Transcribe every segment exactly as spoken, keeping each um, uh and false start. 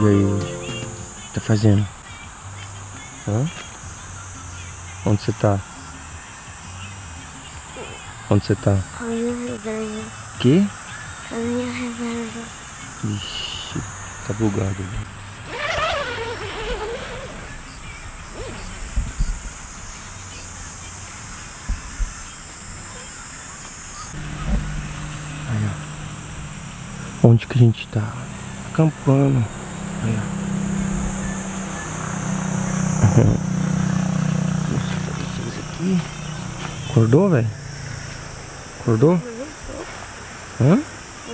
E aí, o que tá fazendo? Hã? Onde você tá? Onde você tá? Na minha reserva. Que? Na minha reserva. Ixi, tá bugado. Aí, ó. Onde que a gente tá? Acampando. Aí, ó. Deixa eu fazer isso aqui. Acordou, velho? Acordou? Hã? Eu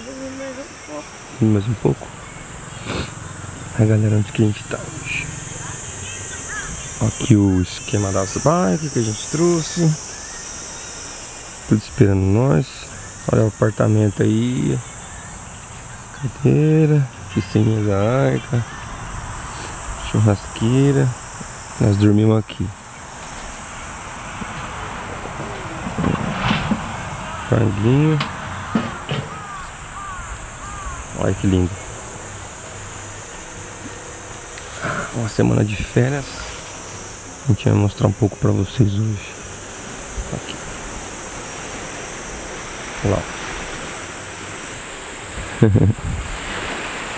dormi mais um pouco. Mais um pouco? Aí galera, onde que a gente tá hoje? Aqui o esquema das bikes que a gente trouxe. Tudo esperando nós. Olha o apartamento aí. Cadeira. Piscininha da Aika. Churrasqueira. Nós dormimos aqui. Franguinho. Olha que lindo. Uma semana de férias. A gente vai mostrar um pouco pra vocês hoje. Aqui. Olha lá.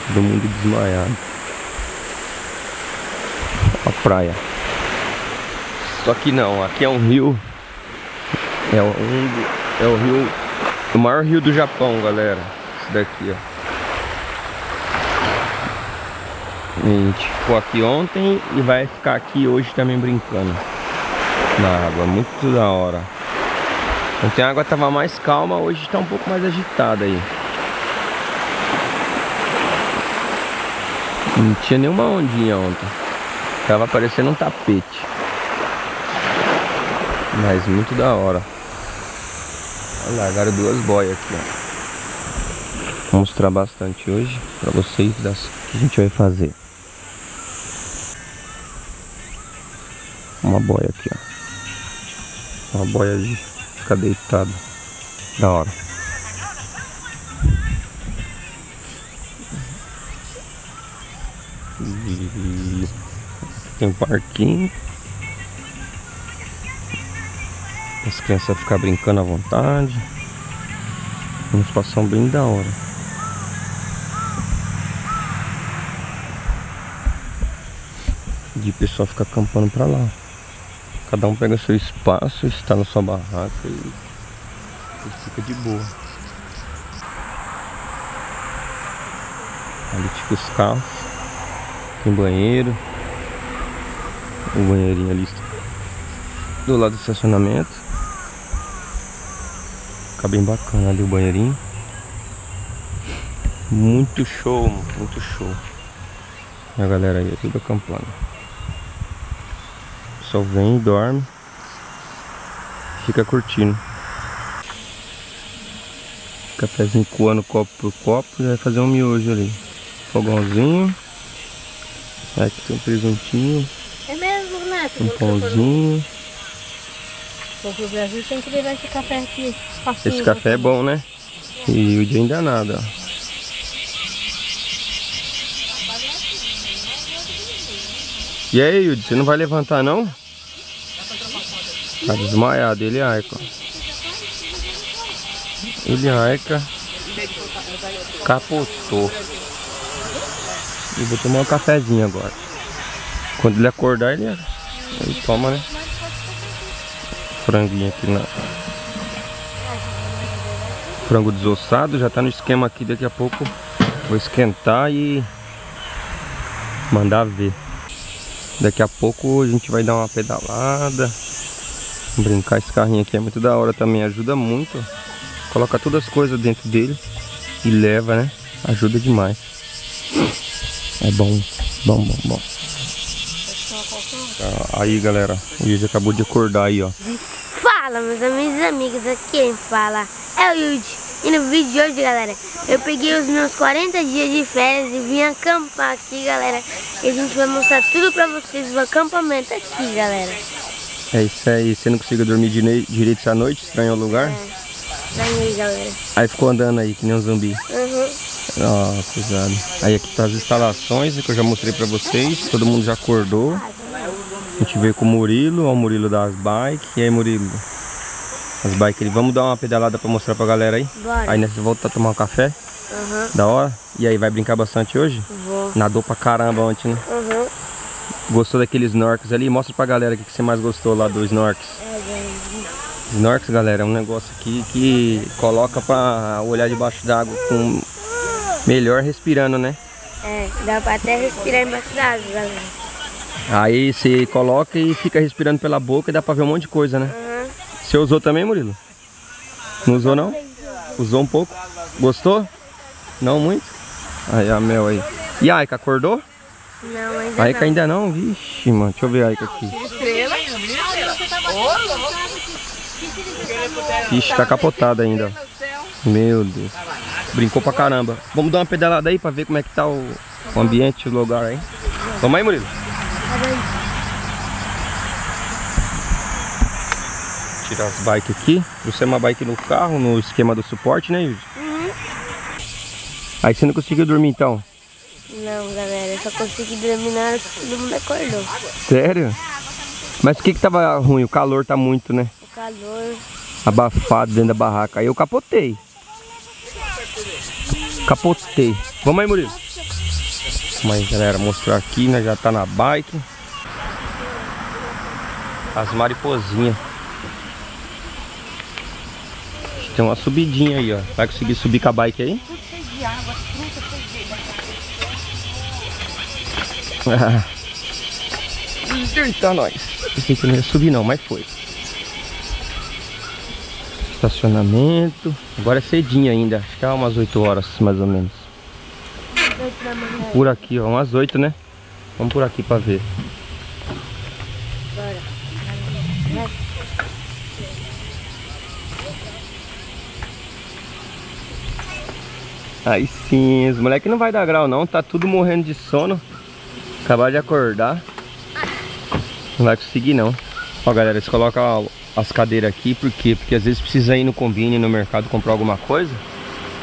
Todo mundo desmaiado. A praia. Só que não, aqui é um rio. É um... É o rio, o maior rio do Japão, galera. Esse daqui, ó. A gente ficou aqui ontem e vai ficar aqui hoje também brincando na água, muito da hora. Ontem a água tava mais calma, hoje tá um pouco mais agitada aí. Não tinha nenhuma ondinha ontem. Tava parecendo um tapete. Mas muito da hora. Largaram duas boias aqui, ó. Vou mostrar bastante hoje pra vocês das que a gente vai fazer. Uma boia aqui, ó. Uma boia de ficar deitado. Da hora. E... tem um parquinho. As crianças ficam brincando à vontade. Uma situação bem da hora. E o pessoal fica acampando pra lá. Cada um pega seu espaço, está na sua barraca e, e fica de boa. Ali fica os carros. Tem banheiro. O banheirinho ali está do lado do estacionamento. Fica bem bacana ali o banheirinho. Muito show, muito show. E a galera aí, tudo acampando. O pessoal vem, dorme. Fica curtindo. Cafézinho coando copo por copo. E vai fazer um miojo ali. Fogãozinho. Aqui tem um presuntinho. É mesmo, né? Um pãozinho. Porque o Brasil tem que levar esse café aqui. Facinho, esse café assim. É bom, né? E o dia ainda nada, ó. E aí, Yuji, você não vai levantar, não? Tá desmaiado, ele é Aika. Ele é Aika. Capotou. E vou tomar um cafezinho agora. Quando ele acordar, ele, ele toma, né? Franguinho aqui na... Frango desossado, já tá no esquema aqui, daqui a pouco vou esquentar e mandar ver. Daqui a pouco a gente vai dar uma pedalada, brincar. Esse carrinho aqui é muito da hora também, ajuda muito. Coloca todas as coisas dentro dele e leva, né? Ajuda demais. É bom, bom, bom, bom. Aí galera, o Yuji acabou de acordar aí, ó. Fala meus amigos e amigas, aqui quem fala é o Yuji. E no vídeo de hoje, galera, eu peguei os meus quarenta dias de férias e vim acampar aqui, galera. E a gente vai mostrar tudo pra vocês do acampamento aqui, galera. É isso aí, você não conseguiu dormir direito essa noite? Estranhou o lugar? É, estranhei, galera. Aí ficou andando aí, que nem um zumbi. Uhum. Ó, cruzado. Aí aqui tá as instalações que eu já mostrei pra vocês. Todo mundo já acordou. A gente veio com o Murilo, ó, o Murilo das bikes. E aí, Murilo? As bikes. Vamos dar uma pedalada pra mostrar pra galera aí? Bora. Aí nós voltamos a tomar um café. Uhum. Da hora. E aí, vai brincar bastante hoje? Vou. Nadou pra caramba ontem, né? Uhum. Gostou daqueles snorks ali? Mostra pra galera o que você mais gostou lá dos snorks. Snorks, galera, é um negócio aqui que coloca pra olhar debaixo d'água com... melhor respirando, né? É, dá pra até respirar embaixo d'água, galera. Aí você coloca e fica respirando pela boca e dá pra ver um monte de coisa, né? Uhum. Você usou também, Murilo? Não usou, não? Usou um pouco? Gostou? Não muito? Aí a Mel aí. E a Aika acordou? Não, ainda não. Aika ainda não? Vixe, mano. Deixa eu ver a Aika aqui. Ixi, tá capotada ainda. Meu Deus. Brincou pra caramba. Vamos dar uma pedalada aí pra ver como é que tá o, o ambiente, o lugar aí. Vamos aí, Murilo. Tirar as bikes aqui. Trouxemos uma bike no carro, no esquema do suporte, né, Yuji? Uhum. Aí você não conseguiu dormir então? Não, galera. Eu só consegui dormir na hora que todo mundo acordou. Sério? Mas o que que tava ruim? O calor tá muito, né? O calor... abafado dentro da barraca. Aí eu capotei. Capotei. Vamos aí, Murilo. Vamos aí, galera, mostrar aqui, né? Já tá na bike. As mariposinhas. Tem uma subidinha aí, ó. Vai conseguir subir com a bike aí? Ah. Eita, nós. Pensei que não ia subir não, mas foi. Estacionamento. Agora é cedinho ainda. Acho que é umas oito horas, mais ou menos. Por aqui, ó. Umas oito, né? Vamos por aqui pra ver. Aí sim, os moleques não vai dar grau não. Tá tudo morrendo de sono. Acabaram de acordar. Não vai conseguir não. Ó, galera, eles colocam as cadeiras aqui, por quê? Porque às vezes precisa ir no combine, no mercado, comprar alguma coisa.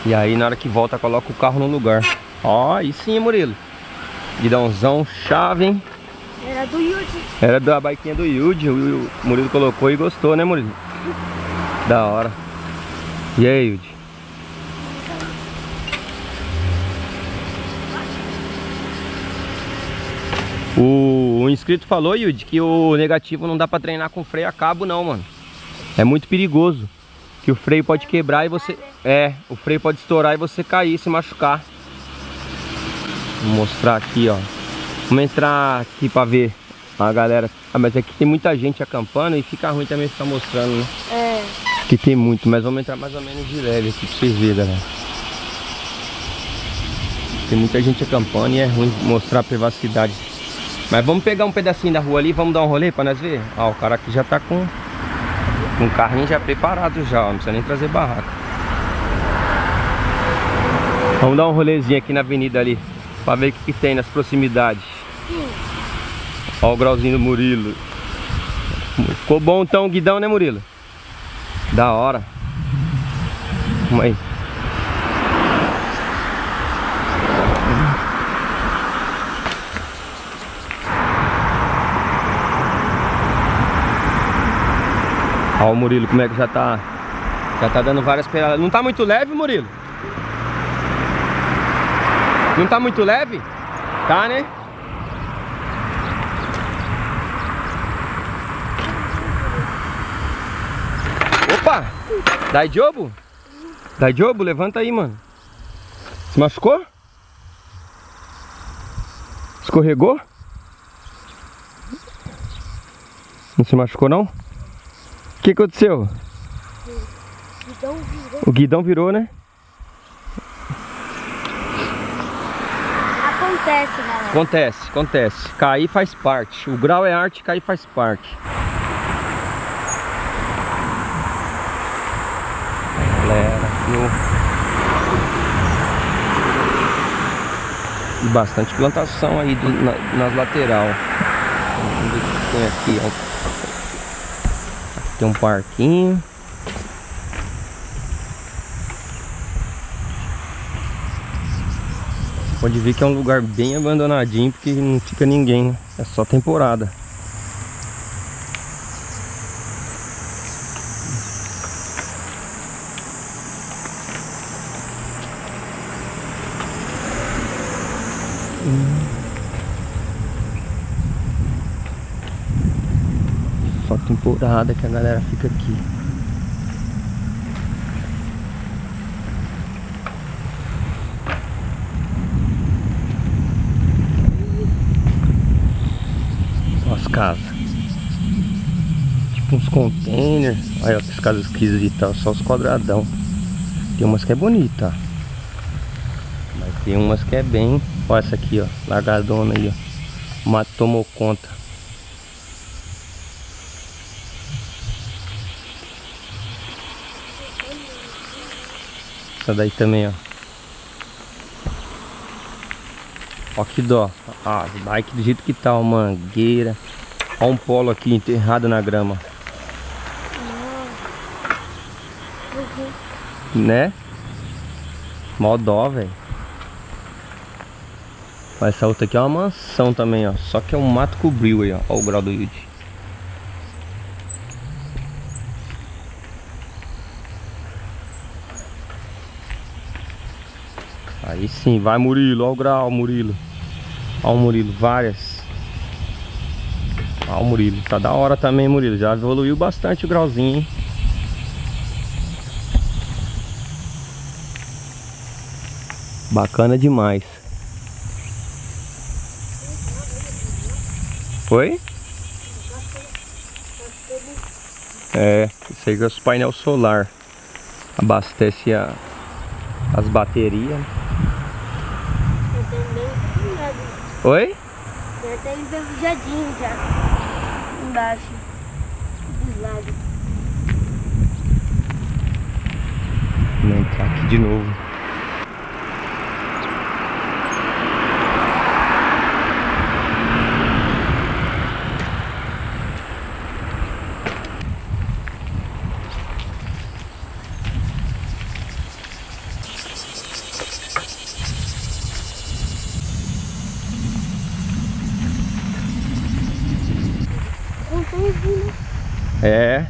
E aí na hora que volta, coloca o carro no lugar. Ó, aí sim, Murilo. Guidãozão, chave, hein? Era do Yuji. Era da biquinha do Yuji. O Murilo colocou e gostou, né, Murilo? Da hora. E aí, Yuji? O, o inscrito falou, Yuji, que o negativo não dá pra treinar com freio a cabo não, mano. É muito perigoso. Que o freio pode quebrar e você... É, o freio pode estourar e você cair, se machucar. Vou mostrar aqui, ó. Vamos entrar aqui pra ver a galera. Ah, mas aqui tem muita gente acampando e fica ruim também ficar mostrando, né? É. Aqui tem muito, mas vamos entrar mais ou menos de leve aqui pra vocês verem, galera. Tem muita gente acampando e é ruim mostrar a privacidade. Mas vamos pegar um pedacinho da rua ali, vamos dar um rolê pra nós ver? Ó, o cara aqui já tá com um carrinho já preparado já, ó, não precisa nem trazer barraca. Vamos dar um rolezinho aqui na avenida ali, pra ver o que que tem nas proximidades. Sim. Ó o grauzinho do Murilo. Ficou bom então o guidão, né, Murilo? Da hora. Vamos aí. Olha o Murilo, como é que já tá, já tá dando várias pedaladas. Não tá muito leve, Murilo? Não tá muito leve? Tá, né? Opa! Dai jobo? Dai jobo? Levanta aí, mano. Se machucou? Escorregou? Não se machucou, não? O que aconteceu? O guidão virou. O guidão virou, né? Acontece, galera. Acontece, acontece. Cair faz parte. O grau é arte, cair faz parte. Galera, viu? E bastante plantação aí do, na, nas laterais. Vamos ver o que tem aqui, ó. Tem um parquinho. Pode ver que é um lugar bem abandonadinho, porque não fica ninguém, né? É só temporada. Só temporada que a galera fica aqui. As casas, tipo uns containers. Olha as casas esquisitas, só os quadradão. Tem umas que é bonita, mas tem umas que é bem... Olha essa aqui, ó, largadona aí, ó. O mato tomou conta. Essa daí também, ó. Ó que dó. Ah, bike do jeito que tá, uma mangueira. Ó um polo aqui enterrado na grama. Uhum. Né? Mó dó, velho. Essa outra aqui é uma mansão também, ó. Só que é um mato cobriu aí, ó. Ó o grau do Yuji. Aí sim, vai Murilo, ó o grau, Murilo. Ó o Murilo, várias. Ó o Murilo, tá da hora também, Murilo. Já evoluiu bastante o grauzinho, hein? Bacana demais. Foi? É, isso aí é os painel solar. Abastece a, as baterias. Oi? Já tá enferrujadinho já. Embaixo. Dos lados. Vamos entrar aqui de novo. É.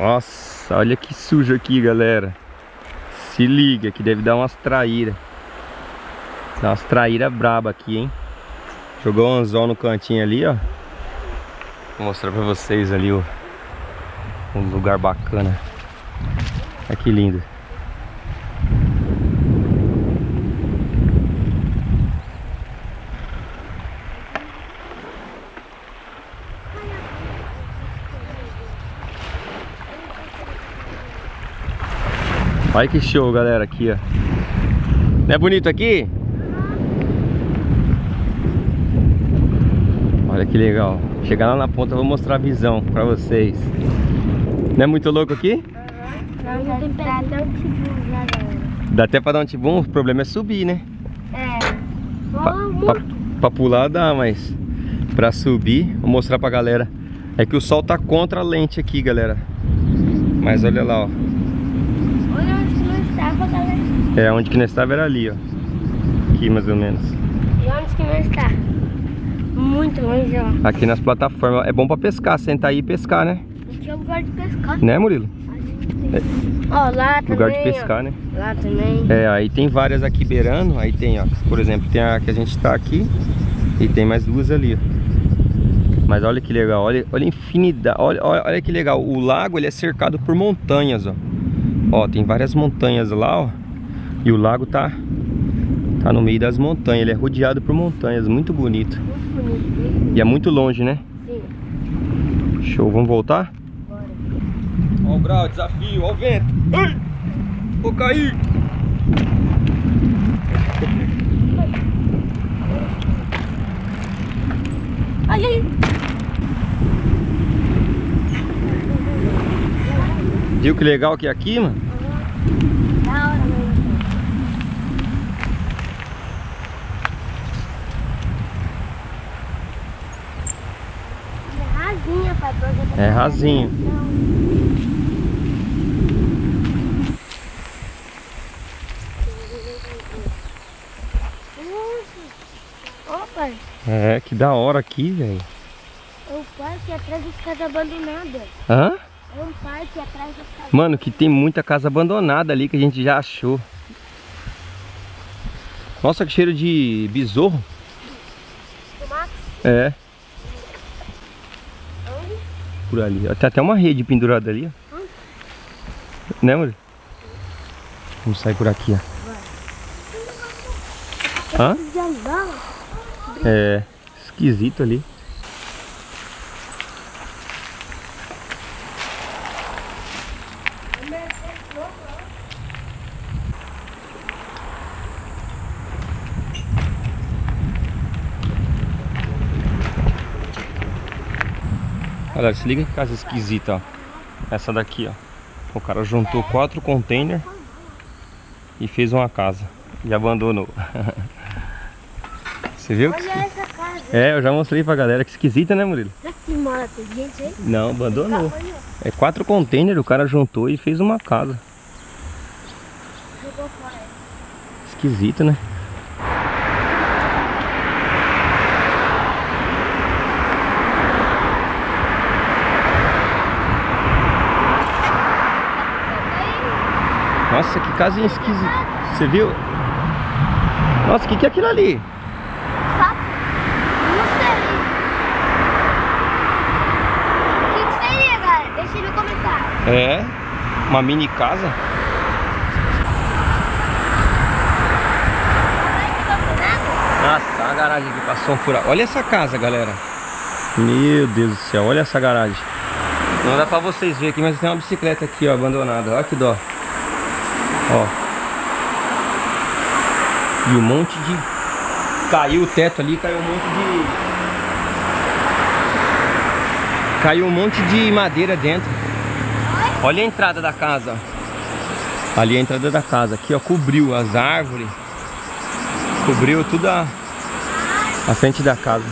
Nossa, olha que sujo aqui, galera. Se liga que deve dar umas traíras. Dá umas traíras braba aqui, hein? Jogou um anzol no cantinho ali, ó. Vou mostrar pra vocês ali o... Um lugar bacana. Olha que lindo. Olha que show, galera, aqui, ó. Não é bonito aqui? Olha que legal. Chegar lá na ponta, eu vou mostrar a visão pra vocês. Não é muito louco aqui? Não, já tem pra dar um tibum já, galera. Dá até pra dar um tibum, o problema é subir, né? É. Pra, pra, pra pular dá, mas pra subir, vou mostrar pra galera. É que o sol tá contra a lente aqui, galera. Mas olha lá, ó. Olha onde que nós estava, galera. É, onde que nós estava era ali, ó. Aqui, mais ou menos. E onde que nós está? Muito longe, ó. Aqui nas plataformas. É bom pra pescar, sentar aí e pescar, né? Aqui é lugar de pescar. Né, Murilo? É. Ó, lá também, lugar de pescar, ó, né? Lá também. É, aí tem várias aqui beirando. Aí tem, ó, por exemplo, tem a que a gente tá aqui. E tem mais duas ali, ó. Mas olha que legal, olha, olha a infinidade. Olha, olha, olha que legal, o lago ele é cercado por montanhas, ó. Ó, tem várias montanhas lá, ó. E o lago tá... Tá no meio das montanhas, ele é rodeado por montanhas, muito bonito. Muito bonito. E é muito longe, né? Sim. Show, vamos voltar? Bora. Ó o grau, desafio, ó o vento. Ai! Vou cair! Olha aí! Viu que legal que é aqui, mano? É rasinho. Opa! É, que da hora aqui, velho. É um parque atrás das casas abandonadas. Hã? É um parque atrás das casas. Mano, que tem muita casa abandonada ali que a gente já achou. Nossa, que cheiro de besouro. Tomate? É. Por ali. Tem até uma rede pendurada ali, ó. Hum? Né, Murilo? Vamos sair por aqui, ó. Hã? É, esquisito ali. Olha, se liga que casa esquisita, ó. Essa daqui, ó. O cara juntou quatro containers e fez uma casa. E abandonou. Você viu? Olha que... essa casa. É, eu já mostrei pra galera. Que esquisita, né, Murilo? Não, abandonou. É quatro containers, o cara juntou e fez uma casa. Esquisito, né? Nossa, que casinha esquisita. Você viu? Nossa, o que, que é aquilo ali? Sapo? Não sei. O que, que seria, galera? Deixa no comentário. É? Uma mini casa? Nossa, a garagem que passou um furado. Olha essa casa, galera. Meu Deus do céu, olha essa garagem. Não dá pra vocês verem aqui, mas tem uma bicicleta aqui, ó, abandonada. Olha que dó. Ó. E um monte de... Caiu o teto ali, caiu um monte de... Caiu um monte de madeira dentro. Olha a entrada da casa. Ali é a entrada da casa. Aqui, ó, cobriu as árvores. Cobriu tudo a... a frente da casa.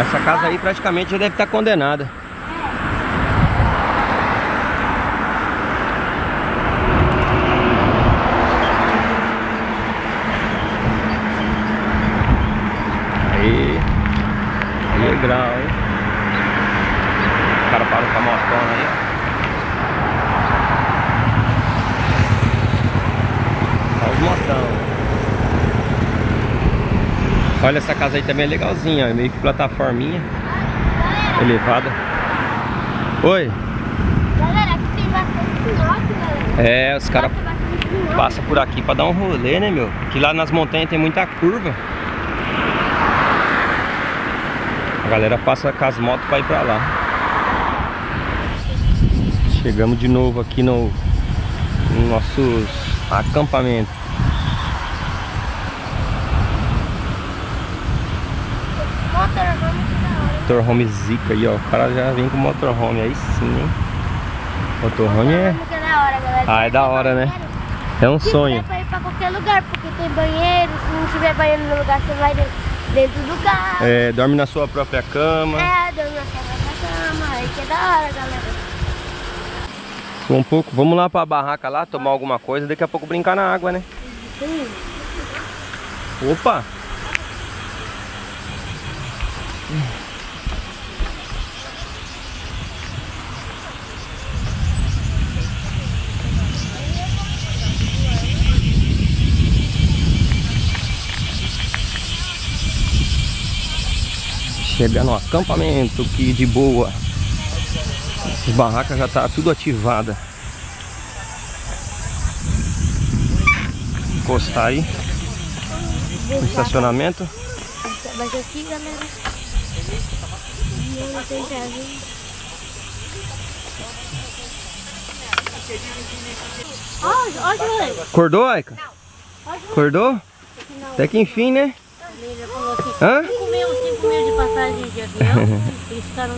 Essa casa aí praticamente já deve estar condenada. Legal, hein? O cara parou com a motona aí. Olha os motão. Olha, essa casa aí também é legalzinha, ó. É meio que plataforminha elevada. Oi. Galera, aqui tem bastante Snork, galera. É, os caras passam por aqui pra dar um rolê, né, meu? Porque lá nas montanhas tem muita curva. A galera passa com as motos para ir para lá. Chegamos de novo aqui no, no nosso acampamento. Motorhome zica aí, ó. O cara já vem com motorhome aí sim, hein? Motorhome é... Ah, é da hora, né? É um sonho. Pra ir pra qualquer lugar, porque tem banheiro. Se não tiver banheiro no lugar, você vai dentro. Dentro do carro. É, dorme na sua própria cama. É, dorme na sua própria cama. Aí que é da hora, galera. Um pouco, vamos lá pra barraca lá, tomar alguma coisa, daqui a pouco brincar na água, né? Sim. Opa! Chegar no acampamento, que de boa. As barracas já tá tudo ativada. Encostar aí no estacionamento. Mas aqui, galera, não tem casa. Acordou, Aika? Acordou? Até que enfim, né? Hã? cinco mil de passagem de avião, eles ficaram...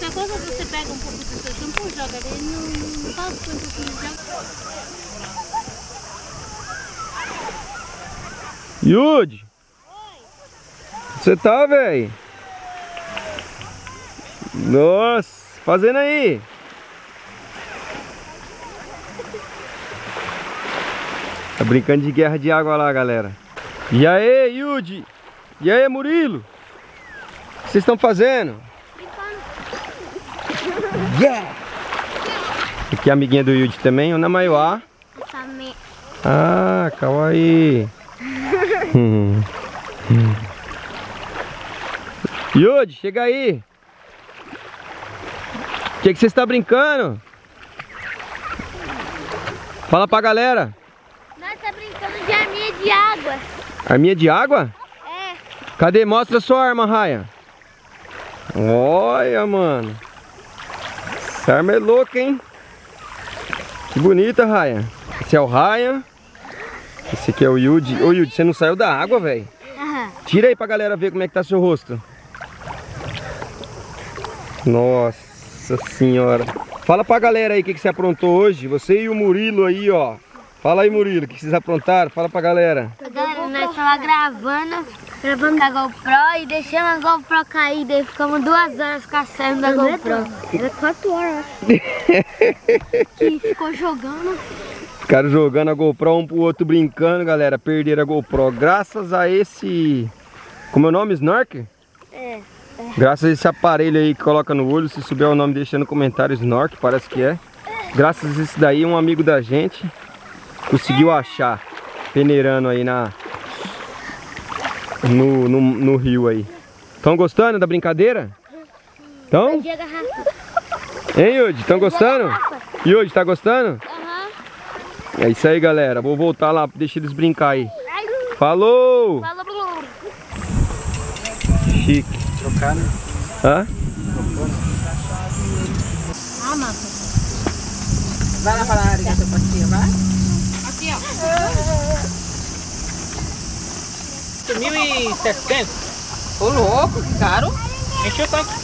qualquer coisa você pega um pouco do seu shampoo e joga ali no caldo quando você joga. Yuji! Você tá, velho? Nossa! Fazendo aí! Tá brincando de guerra de água lá, galera. E aí, Yuji? E aí, Murilo? O que vocês estão fazendo? Yeah! Aqui a amiguinha do Yuji também, o Namaiwa. Ah, kawaii. hum. hum. Yuji, chega aí. O que que você está brincando? Fala pra galera. Nós estamos brincando de arminha de água. Arminha de água? É. Cadê? Mostra a sua arma, Raia. Olha, mano. Essa arma é louca, hein? Que bonita, Raia. Esse é o Raia. Esse aqui é o Yuji. Ô, Yuji, você não saiu da água, velho? Uhum. Tira aí pra galera ver como é que tá seu rosto. Nossa. Nossa senhora. Fala pra galera aí o que, que você aprontou hoje. Você e o Murilo aí, ó. Fala aí, Murilo, o que vocês aprontaram? Fala pra galera. Galera, nós estávamos gravando, gravando da GoPro e deixamos a GoPro cair. Daí ficamos duas horas caçando da GoPro. Era quatro horas. Que ficou jogando. Ficaram jogando a GoPro um pro outro, brincando, galera. Perderam a GoPro. Graças a esse... Como é o nome? Snork? É. Graças a esse aparelho aí que coloca no olho, se souber o nome deixa no comentário, Snork, parece que é. Graças a esse daí, um amigo da gente conseguiu achar, peneirando aí na, no, no, no rio aí. Estão gostando da brincadeira? Então? Hein, Yuji? Estão gostando? Yuji, tá gostando? É isso aí, galera. Vou voltar lá, deixa eles brincar aí. Falou! Chique. Trocar, né? Hã? Ah, mano. Vai lá falar a área da pastinha, vai? Aqui, ó. mil e setecentos. Ô, louco, que caro. Enche o tanque.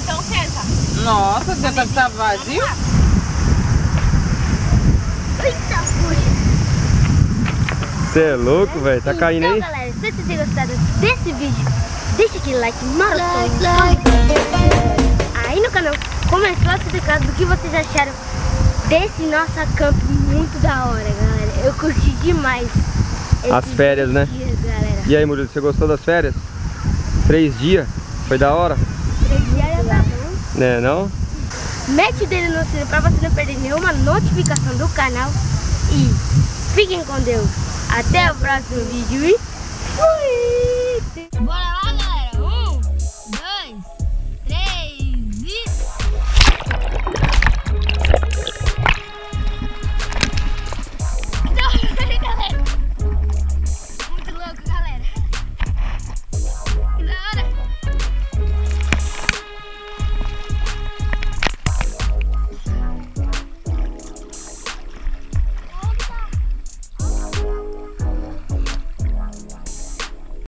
Então, senta. Nossa, você tá, tá vazio? Eita, puxa. Você é louco, velho? Tá caindo aí? Então, galera, se vocês têm gostado desse vídeo, deixa aquele like maroto aí no canal, comente lá se caso do que vocês acharam desse nosso campo muito da hora, galera. Eu curti demais as férias, né? Dias, e aí, Murilo, você gostou das férias? Três dias? Foi da hora? Três dias é da hora. Né, não? Mete o dedo no sino pra você não perder nenhuma notificação do canal. E fiquem com Deus. Até o próximo vídeo e fui!